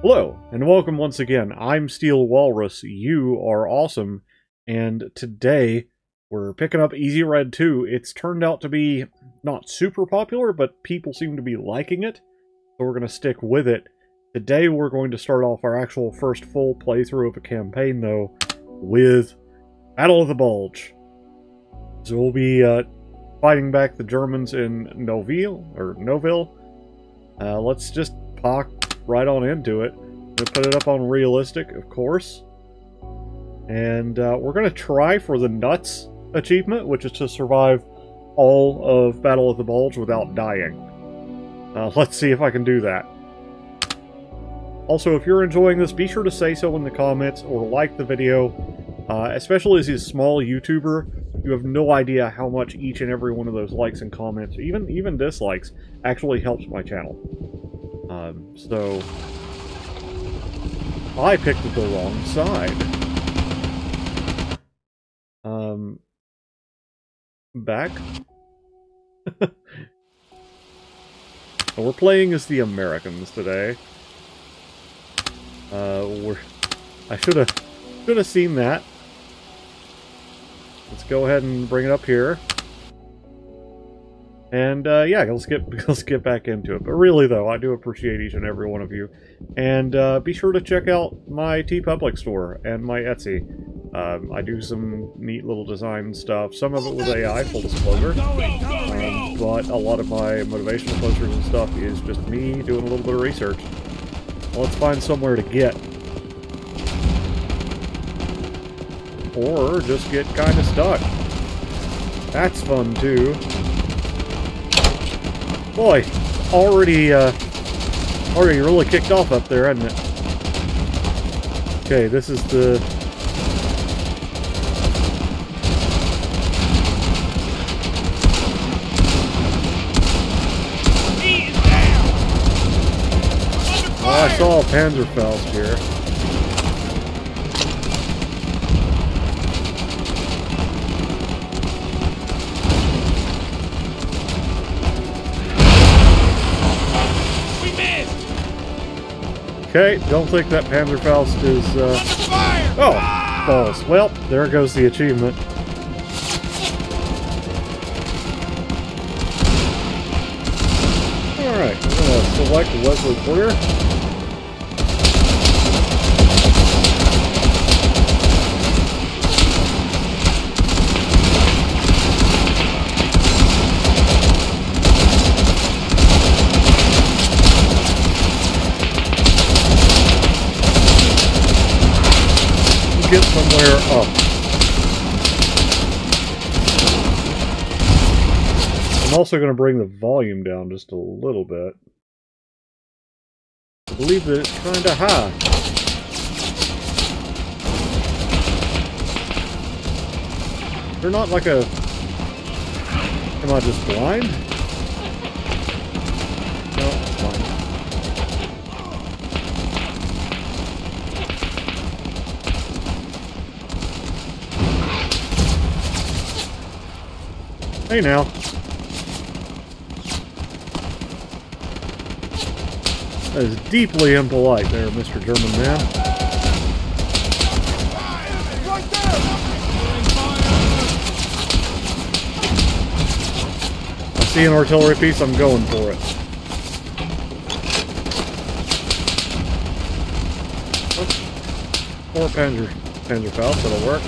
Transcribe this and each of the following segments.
Hello, and welcome once again. I'm Steel Walrus, you are awesome, and today we're picking up Easy Red 2. It's turned out to be not super popular, but people seem to be liking it, so we're going to stick with it. Today we're going to start off our actual first full playthrough of a campaign, though, with Battle of the Bulge. So we'll be fighting back the Germans in Noville. Let's just park right on into it. I'm gonna put it up on realistic, of course, and we're gonna try for the nuts achievement, which is to survive all of Battle of the Bulge without dying. Let's see if I can do that. Also, if you're enjoying this, be sure to say so in the comments or like the video. Especially as a small YouTuber, you have no idea how much each and every one of those likes and comments, even dislikes, actually helps my channel. So I picked the wrong side. Back. We're playing as the Americans today. I should have seen that. Let's go ahead and bring it up here. And, yeah, let's get back into it. But really, though, I do appreciate each and every one of you. And be sure to check out my Tee Public store and my Etsy. I do some neat little design stuff. Some of it was AI, full disclosure. But a lot of my motivational posters and stuff is just me doing a little bit of research. Well, let's find somewhere to get. Or just get kind of stuck. That's fun, too. Boy, already really kicked off up there, hasn't it? Okay, this is the... Oh, I saw a Panzerfaust here. Okay, don't think that Panzerfaust is, oh, balls. Well, there goes the achievement. Alright, I'm going to select Leslie Clear. Get somewhere up. I'm also going to bring the volume down just a little bit. I believe that it's kind of high. They're not like a... Am I just blind? No, it's fine. Hey now. That is deeply impolite there, Mr. German man. Right there. I see an artillery piece, I'm going for it. Or Panzerfaust, that'll work.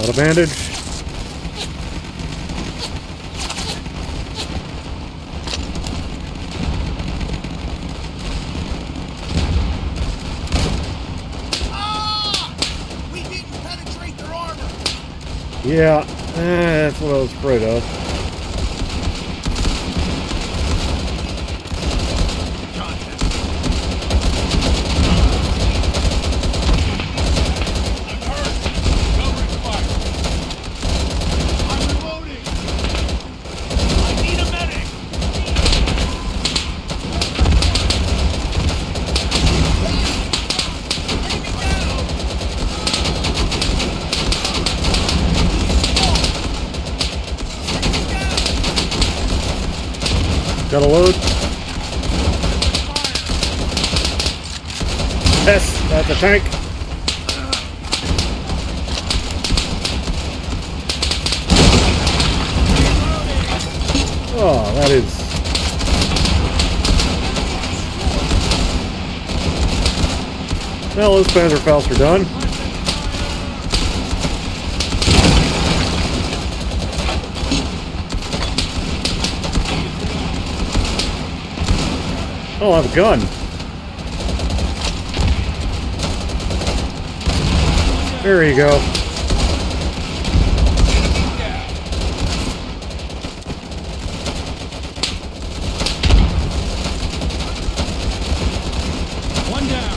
A bandage. Ah! We didn't penetrate their armor. Yeah, that's what I was afraid of. Got a load. Yes, that's a tank. Oh, that is. Well, those Panzerfaust are done. Oh, I have a gun. There you go. One down.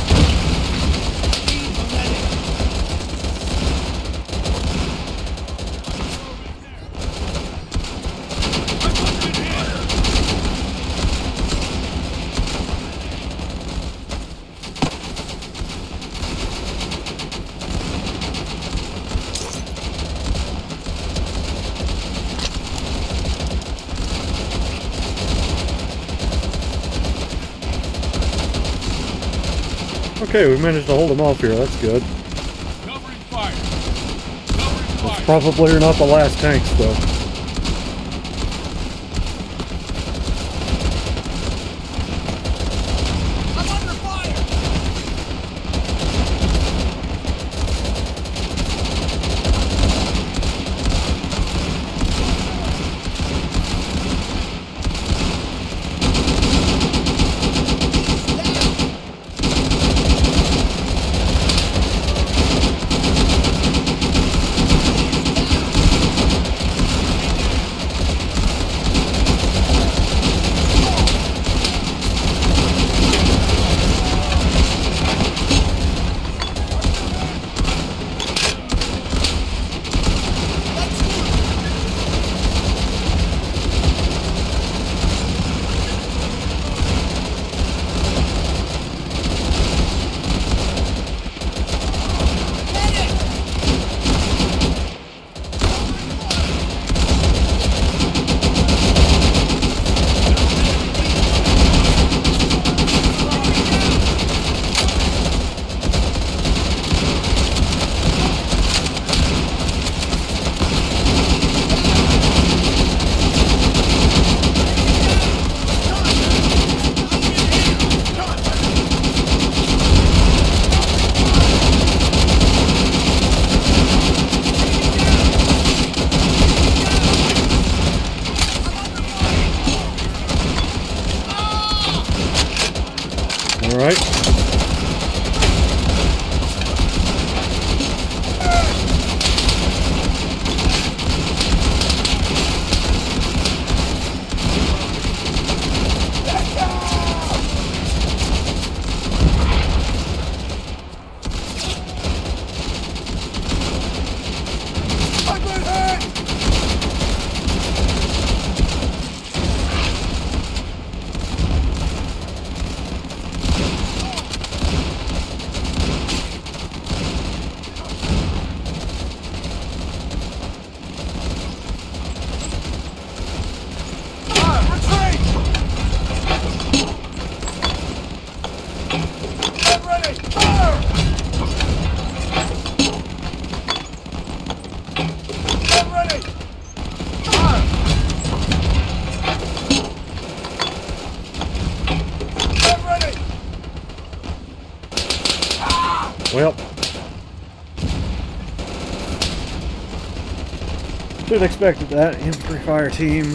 Okay, we managed to hold them off here, that's good. Covering fire. Covering fire. That's probably not the last tanks, though. I'm under Well, should have expected that. Infantry fire team.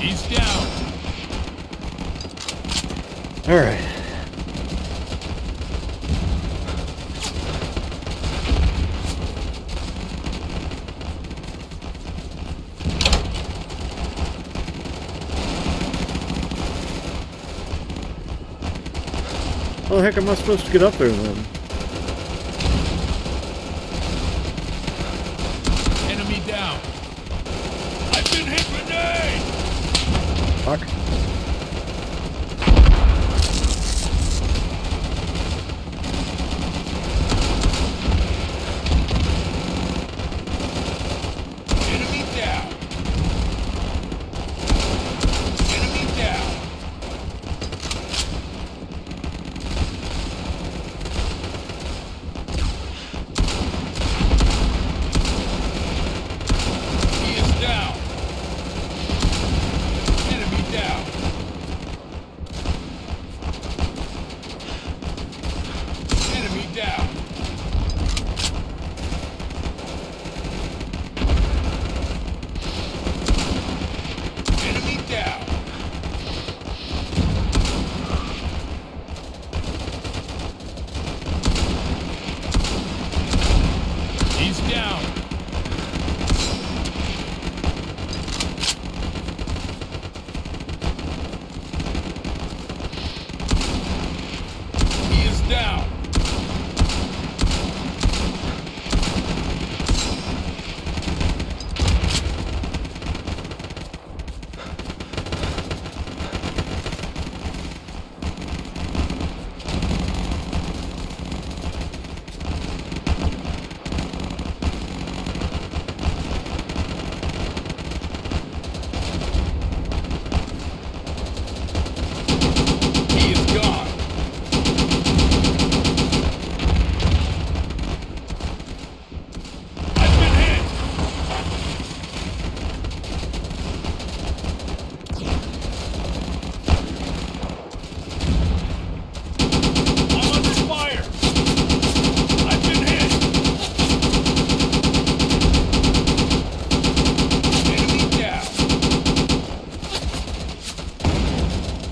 He's down. All right. How the heck am I supposed to get up there then? Enemy down. I've been hit, grenade! fuck?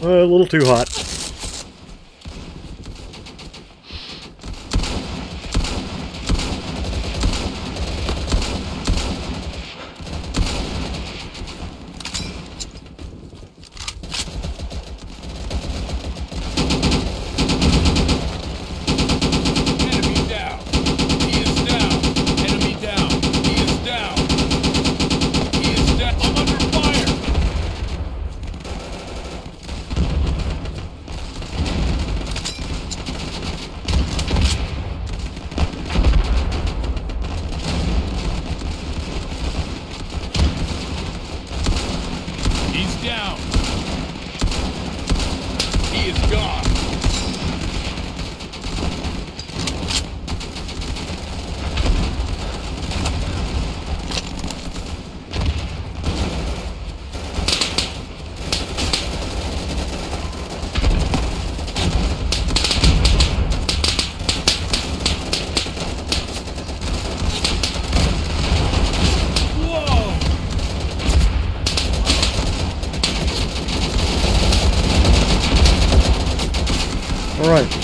A little too hot.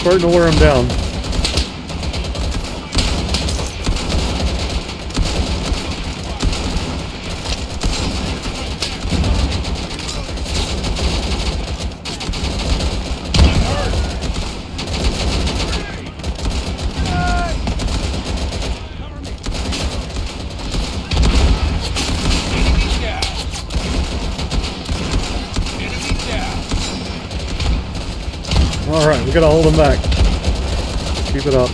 Starting to wear him down. Alright, we gotta hold him back. Keep it up.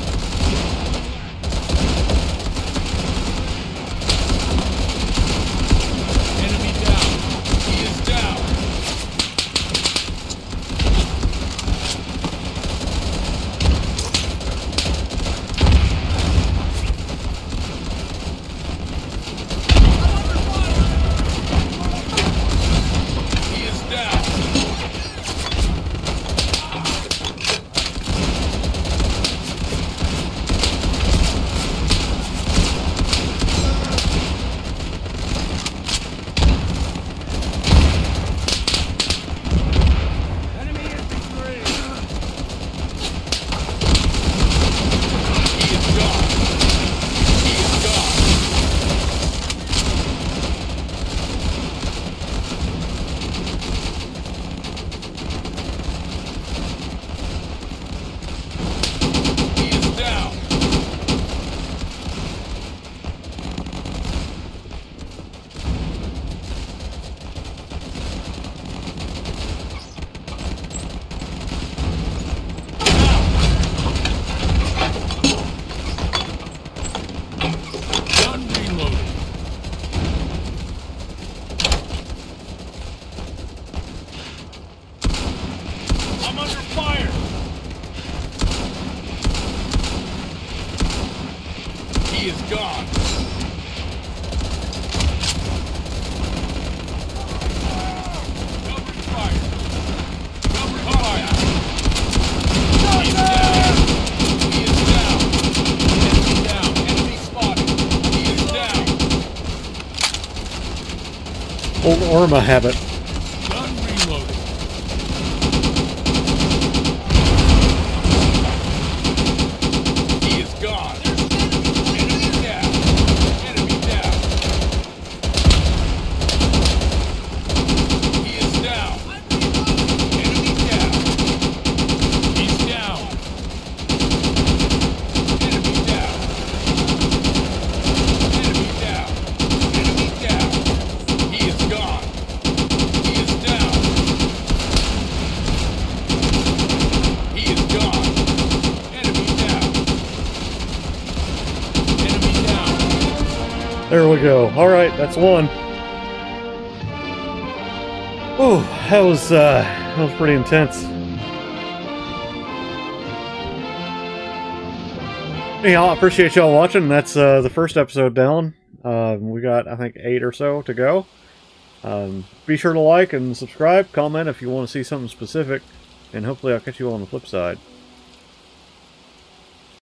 Old Orma habit. Gun reloaded. He is gone. Enemy down. Enemy down. He is down. Enemy down. He's down. Enemy down. Enemy down. Enemy down. He is gone. He is down. He is gone. Enemy down. Enemy down. There we go. All right, that's one. Ooh, that was pretty intense. Anyhow, I appreciate y'all watching. That's the first episode down. We got, I think, 8 or so to go. Be sure to like and subscribe, comment if you want to see something specific, and hopefully I'll catch you all on the flip side.